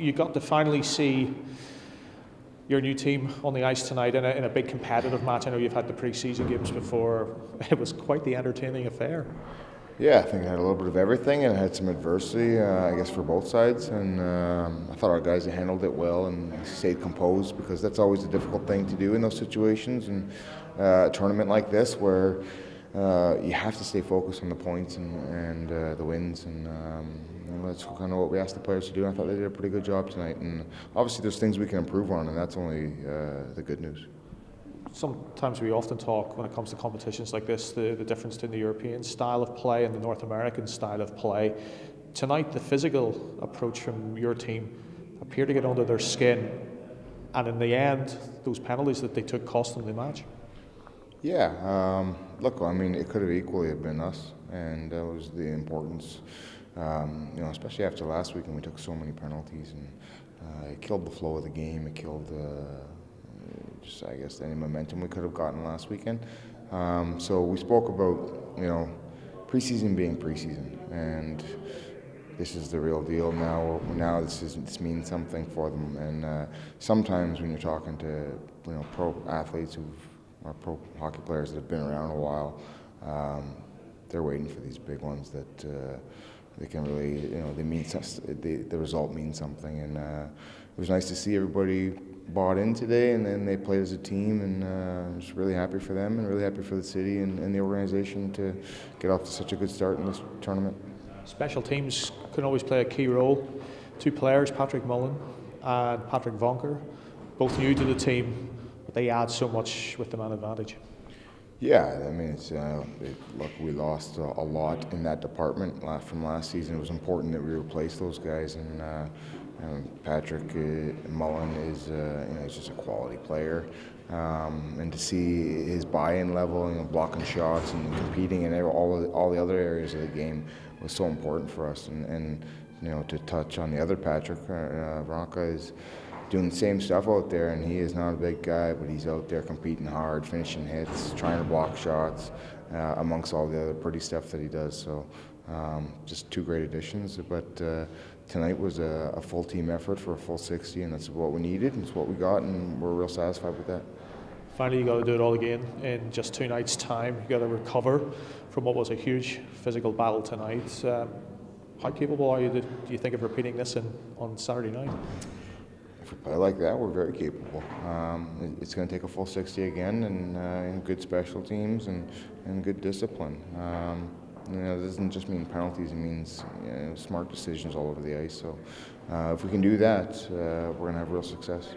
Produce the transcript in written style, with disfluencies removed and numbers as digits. you got to finally see your new team on the ice tonight in a big competitive match. I know you've had the preseason games before. It was quite the entertaining affair. Yeah, I think it had a little bit of everything, and it had some adversity, I guess, for both sides. And I thought our guys handled it well and stayed composed, because that's always a difficult thing to do in those situations. And a tournament like this, where you have to stay focused on the points and the wins, and that's kind of what we asked the players to do. And I thought they did a pretty good job tonight, and obviously there's things we can improve on, and that's only the good news. Sometimes we often talk, when it comes to competitions like this, the difference between the European style of play and the North American style of play. Tonight, the physical approach from your team appeared to get under their skin, and in the end, those penalties that they took cost them the match. Yeah, look, I mean, it could have equally have been us, and that was the importance, you know, especially after last week when we took so many penalties, and it killed the flow of the game, it killed just, I guess, any momentum we could have gotten last weekend. So we spoke about, you know, preseason being preseason, and this is the real deal now. This means something for them, and sometimes when you're talking to, you know, pro athletes who've our pro hockey players that have been around a while, they're waiting for these big ones that they can really, you know, they mean the result means something. And it was nice to see everybody bought in today, and then they played as a team, and I'm just really happy for them and really happy for the city and the organization to get off to such a good start in this tournament. Special teams can always play a key role. Two players, Patrick Mullen and Patrick Vonker, both new to the team. They add so much with the man advantage. Yeah, I mean, it's, look, we lost a lot in that department from last season. It was important that we replace those guys, and Patrick Mullen is, you know, he's just a quality player, and to see his buy-in level, you know, blocking shots and competing in all the other areas of the game was so important for us. And you know, to touch on the other Patrick, Vonker is doing the same stuff out there, and he is not a big guy, but he's out there competing hard, finishing hits, trying to block shots, amongst all the other pretty stuff that he does. So just two great additions, but tonight was a full team effort for a full 60, and that's what we needed, and it's what we got, and we're real satisfied with that. Finally, you got to do it all again in just 2 nights' time. You got to recover from what was a huge physical battle tonight. How capable are you, do you think, of repeating this on Saturday night? If we play like that, we're very capable. It's going to take a full 60 again, and good special teams and good discipline. You know, it doesn't just mean penalties; it means, you know, smart decisions all over the ice. So, if we can do that, we're going to have real success.